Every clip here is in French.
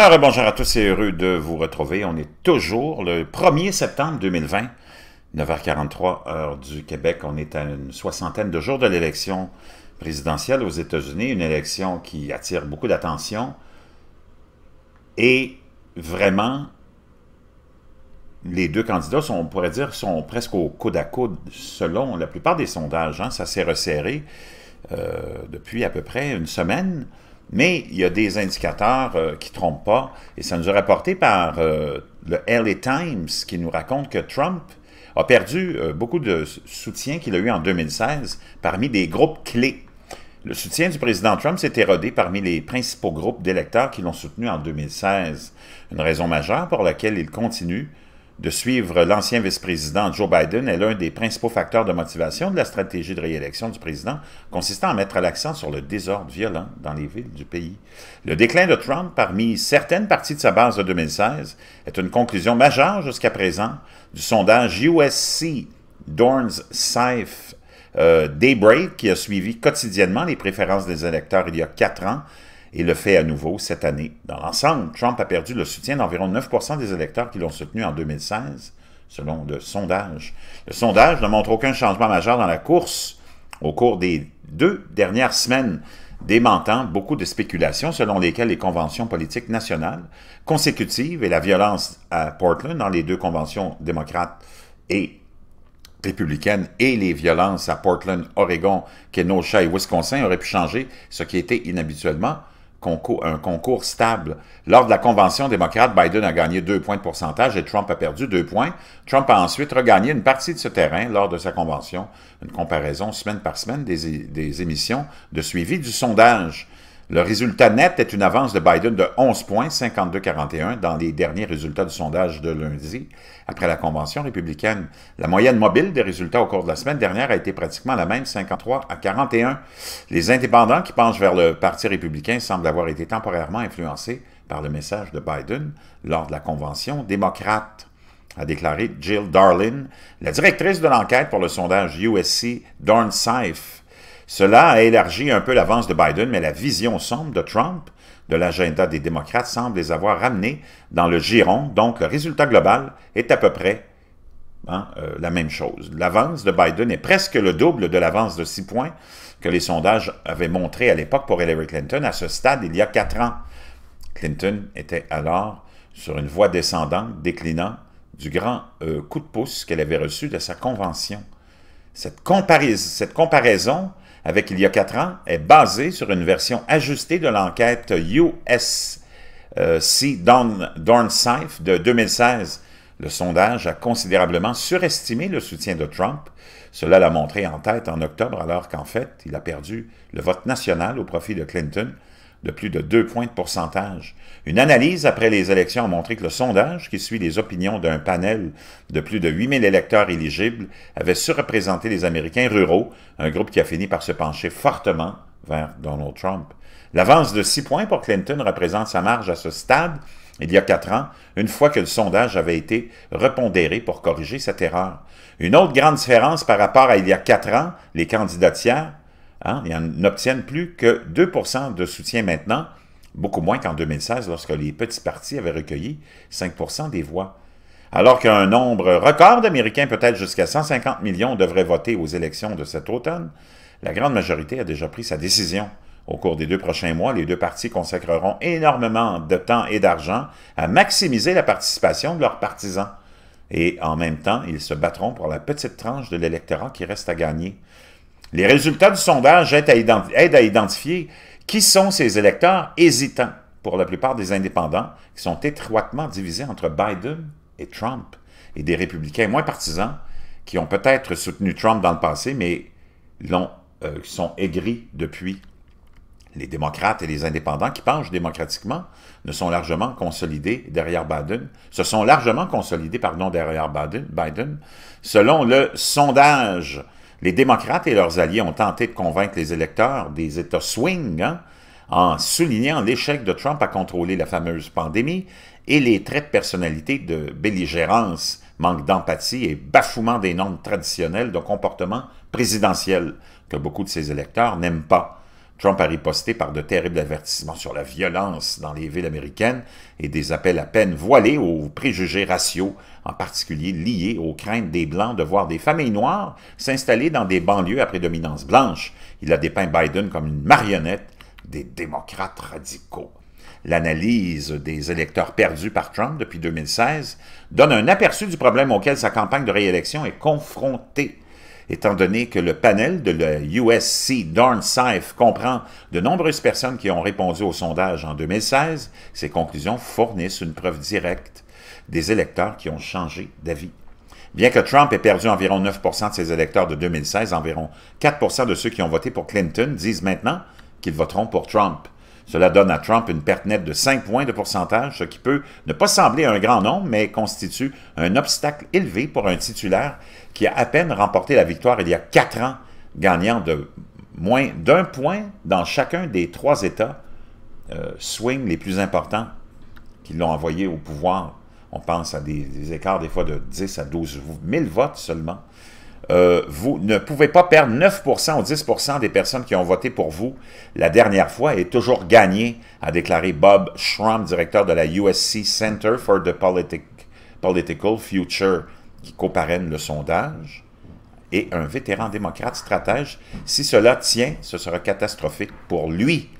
Alors, bonjour à tous, c'est heureux de vous retrouver. On est toujours le 1er septembre 2020, 9h43, heure du Québec. On est à une soixantaine de jours de l'élection présidentielle aux États-Unis, une élection qui attire beaucoup d'attention. Et vraiment, les deux candidats, sont, on pourrait dire, sont presque au coude à coude, selon la plupart des sondages. Hein. Ça s'est resserré depuis à peu près une semaine. Mais il y a des indicateurs qui ne trompent pas, et ça nous est rapporté par le LA Times qui nous raconte que Trump a perdu beaucoup de soutien qu'il a eu en 2016 parmi des groupes clés. Le soutien du président Trump s'est érodé parmi les principaux groupes d'électeurs qui l'ont soutenu en 2016. Une raison majeure pour laquelle il continue de suivre l'ancien vice-président Joe Biden est l'un des principaux facteurs de motivation de la stratégie de réélection du président, consistant à mettre l'accent sur le désordre violent dans les villes du pays. Le déclin de Trump parmi certaines parties de sa base de 2016 est une conclusion majeure jusqu'à présent du sondage USC Center Daybreak qui a suivi quotidiennement les préférences des électeurs il y a 4 ans, et le fait à nouveau cette année. Dans l'ensemble, Trump a perdu le soutien d'environ 9% des électeurs qui l'ont soutenu en 2016, selon le sondage. Le sondage ne montre aucun changement majeur dans la course au cours des 2 dernières semaines, démentant beaucoup de spéculations selon lesquelles les conventions politiques nationales consécutives et la violence à Portland dans les 2 conventions démocrates et républicaine et les violences à Portland, Oregon, Kenosha et Wisconsin auraient pu changer ce qui était inhabituellement un concours stable. Lors de la convention démocrate, Biden a gagné 2 points de pourcentage et Trump a perdu 2 points. Trump a ensuite regagné une partie de ce terrain lors de sa convention, une comparaison semaine par semaine des émissions de suivi du sondage. Le résultat net est une avance de Biden de 11 points, 52-41, dans les derniers résultats du sondage de lundi, après la convention républicaine. La moyenne mobile des résultats au cours de la semaine dernière a été pratiquement la même, 53-41. Les indépendants qui penchent vers le Parti républicain semblent avoir été temporairement influencés par le message de Biden lors de la convention démocrate, a déclaré Jill Darling, la directrice de l'enquête pour le sondage USC Center. Cela a élargi un peu l'avance de Biden, mais la vision sombre de Trump de l'agenda des démocrates semble les avoir ramenés dans le giron, donc le résultat global est à peu près la même chose. L'avance de Biden est presque le double de l'avance de 6 points que les sondages avaient montré à l'époque pour Hillary Clinton à ce stade il y a 4 ans. Clinton était alors sur une voie descendante, déclinant du grand coup de pouce qu'elle avait reçu de sa convention. Cette comparaison avec il y a 4 ans, est basée sur une version ajustée de l'enquête USC Center de 2016. Le sondage a considérablement surestimé le soutien de Trump. Cela l'a montré en tête en octobre, alors qu'en fait, il a perdu le vote national au profit de Clinton de plus de 2 points de pourcentage. Une analyse après les élections a montré que le sondage, qui suit les opinions d'un panel de plus de 8000 électeurs éligibles, avait surreprésenté les Américains ruraux, un groupe qui a fini par se pencher fortement vers Donald Trump. L'avance de 6 points pour Clinton représente sa marge à ce stade, il y a 4 ans, une fois que le sondage avait été repondéré pour corriger cette erreur. Une autre grande différence par rapport à il y a 4 ans, les candidats tiers, n'obtiennent plus que 2% de soutien maintenant, beaucoup moins qu'en 2016 lorsque les petits partis avaient recueilli 5% des voix. Alors qu'un nombre record d'Américains, peut-être jusqu'à 150 millions, devraient voter aux élections de cet automne, la grande majorité a déjà pris sa décision. Au cours des 2 prochains mois, les 2 partis consacreront énormément de temps et d'argent à maximiser la participation de leurs partisans. Et en même temps, ils se battront pour la petite tranche de l'électorat qui reste à gagner. Les résultats du sondage aident à identifier qui sont ces électeurs hésitants pour la plupart des indépendants qui sont étroitement divisés entre Biden et Trump et des républicains moins partisans qui ont peut-être soutenu Trump dans le passé mais sont aigris depuis. Les démocrates et les indépendants qui penchent démocratiquement se sont largement consolidés derrière Biden. Selon le sondage, les démocrates et leurs alliés ont tenté de convaincre les électeurs des États swing en soulignant l'échec de Trump à contrôler la fameuse pandémie et les traits de personnalité de belligérance, manque d'empathie et bafouement des normes traditionnelles de comportement présidentiel que beaucoup de ses électeurs n'aiment pas. Trump a riposté par de terribles avertissements sur la violence dans les villes américaines et des appels à peine voilés aux préjugés raciaux, en particulier liés aux craintes des Blancs de voir des familles noires s'installer dans des banlieues à prédominance blanche. Il a dépeint Biden comme une marionnette des démocrates radicaux. L'analyse des électeurs perdus par Trump depuis 2016 donne un aperçu du problème auquel sa campagne de réélection est confrontée. Étant donné que le panel de la USC Darling comprend de nombreuses personnes qui ont répondu au sondage en 2016, ces conclusions fournissent une preuve directe des électeurs qui ont changé d'avis. Bien que Trump ait perdu environ 9% de ses électeurs de 2016, environ 4% de ceux qui ont voté pour Clinton disent maintenant qu'ils voteront pour Trump. Cela donne à Trump une perte nette de 5 points de pourcentage, ce qui peut ne pas sembler un grand nombre, mais constitue un obstacle élevé pour un titulaire qui a à peine remporté la victoire il y a 4 ans, gagnant de moins d'un point dans chacun des 3 États swing les plus importants qui l'ont envoyé au pouvoir. On pense à des écarts des fois de 10 à 12 000 votes seulement. Vous ne pouvez pas perdre 9% ou 10% des personnes qui ont voté pour vous la dernière fois et toujours gagner, a déclaré Bob Shrum, directeur de la USC Center for the Political Future, qui coparraine le sondage, et un vétéran démocrate stratège. Si cela tient, ce sera catastrophique pour lui.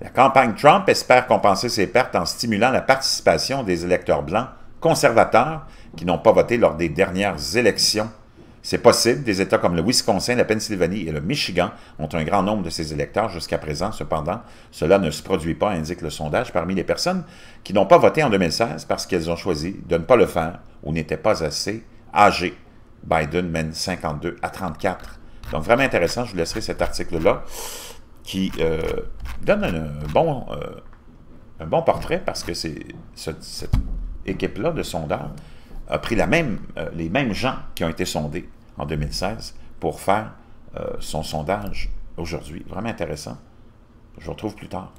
La campagne Trump espère compenser ses pertes en stimulant la participation des électeurs blancs conservateurs qui n'ont pas voté lors des dernières élections. C'est possible, des États comme le Wisconsin, la Pennsylvanie et le Michigan ont un grand nombre de ces électeurs jusqu'à présent. Cependant, cela ne se produit pas, indique le sondage, parmi les personnes qui n'ont pas voté en 2016 parce qu'elles ont choisi de ne pas le faire ou n'étaient pas assez âgées. Biden mène 52 à 34. Donc, vraiment intéressant, je vous laisserai cet article-là qui donne un bon portrait parce que cette équipe-là de sondage a pris les mêmes gens qui ont été sondés en 2016 pour faire son sondage aujourd'hui. Vraiment intéressant. Je vous retrouve plus tard.